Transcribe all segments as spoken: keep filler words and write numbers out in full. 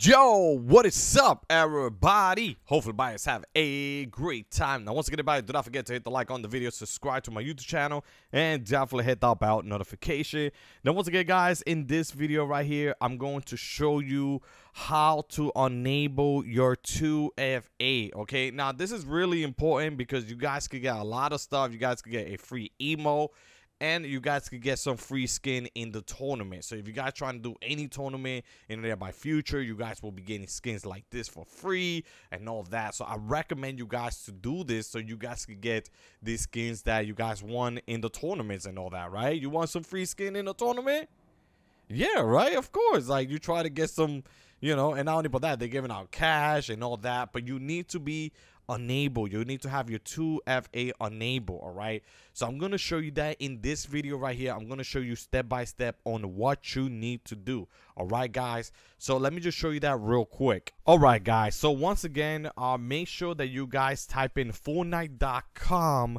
Yo, what is up, everybody? Hopefully, guys have a great time. Now, once again, everybody, do not forget to hit the like on the video, subscribe to my YouTube channel, and definitely hit that bell notification. Now, once again, guys, in this video right here, I'm going to show you how to enable your two F A, okay? Now, this is really important because you guys could get a lot of stuff. You guys could get a free emote, and you guys could get some free skin in the tournament. So if you guys trying to do any tournament in there by future, you guys will be getting skins like this for free and all that. So I recommend you guys to do this so you guys could get these skins that you guys won in the tournaments and all that, right? You want some free skin in the tournament? Yeah, right? Of course. Like, you try to get some, you know, and not only for that, they're giving out cash and all that, but you need to be enable you need to have your two F A enable. All right, so I'm gonna show you that in this video right here. I'm gonna show you step by step on what you need to do. All right, guys, so let me just show you that real quick. All right, guys, so once again, uh make sure that you guys type in fortnite dot com,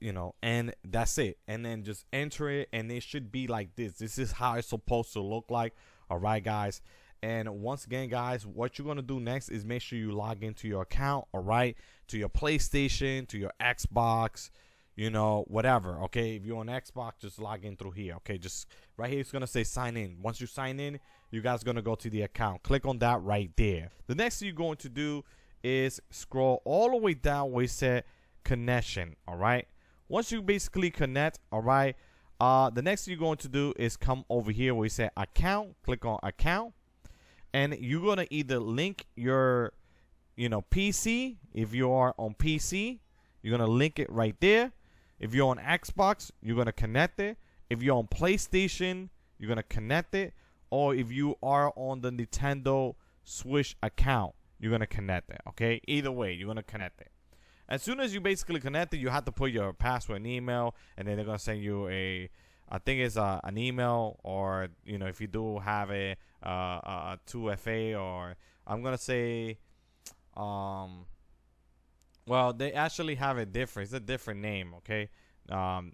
you know, and that's it, and then just enter it, and it should be like this. This is how it's supposed to look like. All right, guys. And once again, guys, what you're going to do next is make sure you log into your account, all right, to your PlayStation, to your Xbox, you know, whatever, okay? If you're on Xbox, just log in through here, okay? Just right here, it's going to say sign in. Once you sign in, you guys are going to go to the account. Click on that right there. The next thing you're going to do is scroll all the way down where it said connection, all right? Once you basically connect, all right, uh, the next thing you're going to do is come over here where it said account. Click on account. And you're going to either link your, you know, P C. If you are on P C, you're going to link it right there. If you're on Xbox, you're going to connect it. If you're on PlayStation, you're going to connect it. Or if you are on the Nintendo Switch account, you're going to connect it, okay? Either way, you're going to connect it. As soon as you basically connect it, you have to put your password and email, and then they're going to send you a, I think it's a, an email, or, you know, if you do have a, uh, a two F A, or I'm going to say, um, well, they actually have a different, it's a different name, okay? Um,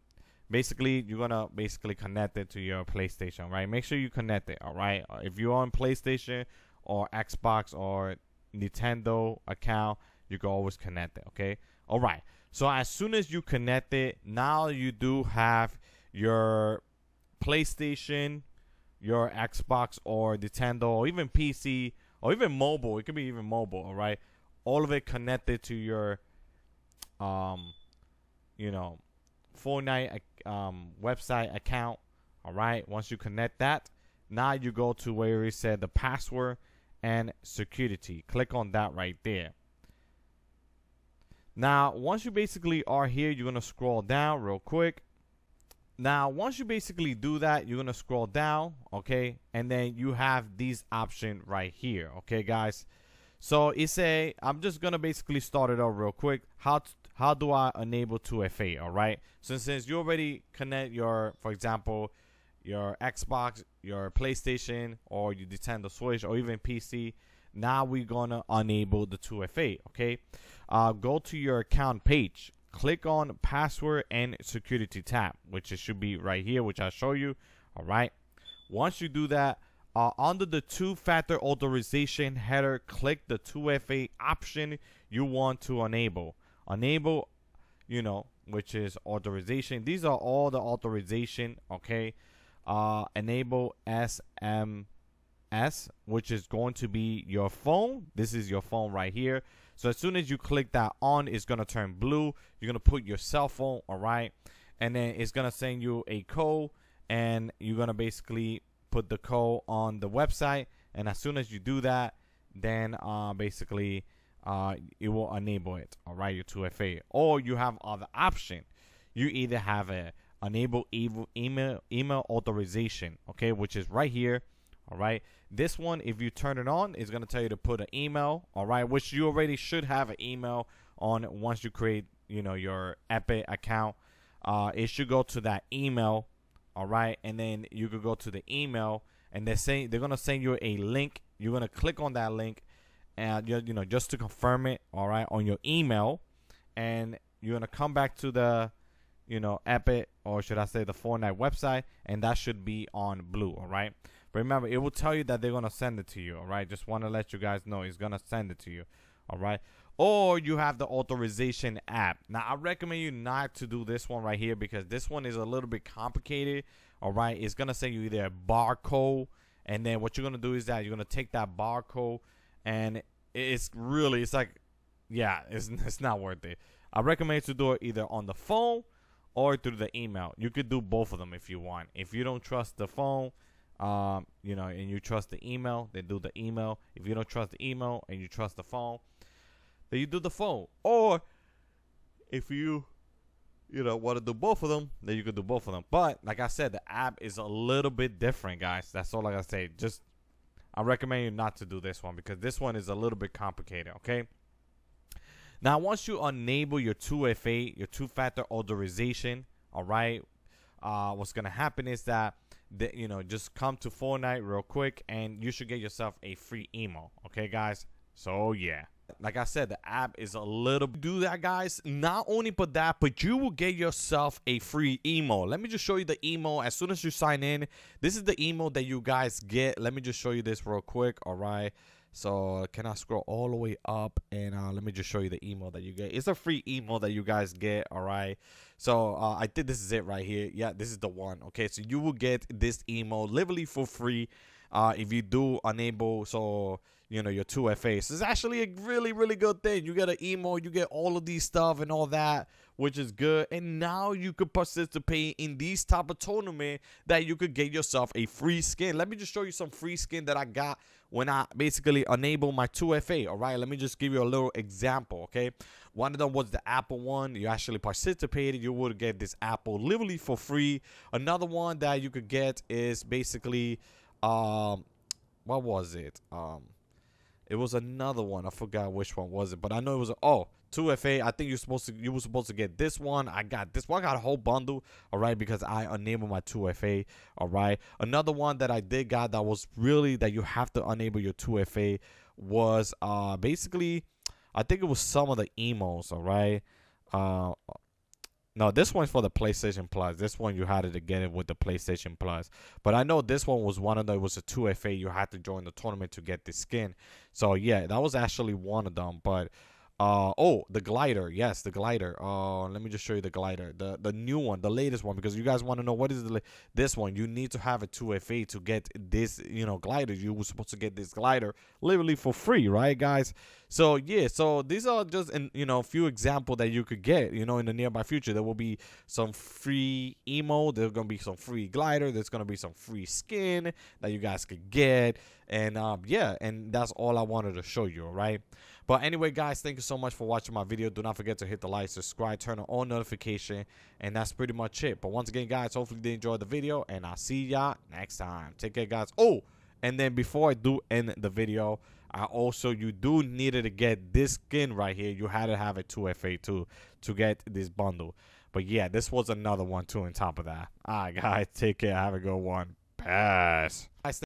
basically, you're going to basically connect it to your PlayStation, right? Make sure you connect it, all right? If you're on PlayStation or Xbox or Nintendo account, you can always connect it, okay? All right. So as soon as you connect it, now you do have your PlayStation, your Xbox or Nintendo, or even P C, or even mobile. It could be even mobile, all right? All of it connected to your, um, you know, Fortnite um, website account, all right? Once you connect that, now you go to where it said the password and security. Click on that right there. Now, once you basically are here, you're going to scroll down real quick. Now, once you basically do that, you're going to scroll down, okay? And then you have these options right here, okay, guys? So it's a, I'm just going to basically start it off real quick. How to, how do I enable two F A, all right? So since you already connect your, for example, your Xbox, your PlayStation, or your Nintendo Switch, or even P C, now we're going to enable the two F A, okay? Uh, go to your account page. Click on password and security tab, which it should be right here, which I'll show you. All right. Once you do that, uh, under the two-factor authorization header, click the two F A option you want to enable. Enable, you know, which is authorization. These are all the authorization. Okay. Uh, enable S M S, which is going to be your phone. This is your phone right here. So as soon as you click that on, it's going to turn blue. You're going to put your cell phone, all right? And then it's going to send you a code, and you're going to basically put the code on the website. And as soon as you do that, then uh, basically uh, it will enable it, all right, your two F A. Or you have other option. You either have a enable email, email authorization, okay, which is right here. All right, this one, if you turn it on, it's going to tell you to put an email, all right, which you already should have an email on once you create, you know, your Epic account. Uh, it should go to that email, all right, and then you could go to the email, and they're saying they're going to send you a link. You're going to click on that link, and, you know, just to confirm it, all right, on your email, and you're going to come back to the, you know, Epic, or should I say the Fortnite website, and that should be on blue, all right? Remember, it will tell you that they're going to send it to you, all right? Just want to let you guys know it's going to send it to you, all right? Or you have the authorization app. Now, I recommend you not to do this one right here because this one is a little bit complicated, all right? It's going to send you either a barcode, and then what you're going to do is that you're going to take that barcode, and it's really, it's like, yeah, it's, it's not worth it. I recommend you to do it either on the phone or through the email. You could do both of them if you want. If you don't trust the phone, um, you know, and you trust the email, then do the email. If you don't trust the email and you trust the phone, then you do the phone. Or if you, you know, want to do both of them, then you could do both of them. But like I said, the app is a little bit different, guys. That's all I gotta say. Just, I recommend you not to do this one because this one is a little bit complicated, okay? Now, once you enable your two F A, your two-factor authorization, all right, uh, what's going to happen is that, the, you know, just come to Fortnite real quick, and you should get yourself a free email, okay, guys? So, yeah. Like I said, the app is a little... Do that, guys. Not only for that, but you will get yourself a free email. Let me just show you the email as soon as you sign in. This is the email that you guys get. Let me just show you this real quick, all right? So can I scroll all the way up and uh, let me just show you the email that you get. It's a free email that you guys get. All right. So uh, I think this is it right here. Yeah, this is the one. Okay, so you will get this email literally for free uh, if you do enable. So, you know, your two F A. So it's actually a really, really good thing. You get an email, you get all of these stuff and all that, which is good. And now you could participate in these type of tournament that you could get yourself a free skin. Let me just show you some free skin that I got when I basically enable my two F A, all right? Let me just give you a little example, okay? One of them was the Apple one. You actually participated. You would get this Apple literally for free. Another one that you could get is basically, um, what was it? Um, it was another one. I forgot which one was it, but I know it was, oh, two F A. I think you're supposed to, you were supposed to get this one. I got this one. I got a whole bundle, all right, because I enabled my two F A, all right. Another one that I did got that was really that you have to enable your two F A was uh, basically, I think it was some of the emails, all right. Uh, no, this one's for the PlayStation Plus. This one you had to get it with the PlayStation Plus. But I know this one was one of them. It was a two F A. You had to join the tournament to get this skin. So, yeah, that was actually one of them, but... Uh, oh, the glider. Yes, the glider. Uh, let me just show you the glider. The the new one, the latest one, because you guys want to know what is the this one. You need to have a two F A to get this, you know, glider. You were supposed to get this glider literally for free, right, guys? So, yeah, so these are just, an, you know, a few examples that you could get, you know, in the nearby future. There will be some free emo. There's going to be some free glider. There's going to be some free skin that you guys could get. And, um, yeah, and that's all I wanted to show you, all right? But anyway, guys, thank you so much for watching my video. Do not forget to hit the like, subscribe, turn on all notification, and that's pretty much it. But once again, guys, hopefully you enjoyed the video, and I'll see y'all next time. Take care, guys. Oh, and then before I do end the video, I also, you do need to get this skin right here. You had to have a two F A, too, to get this bundle. But, yeah, this was another one, too, on top of that. All right, guys, take care. Have a good one. Peace.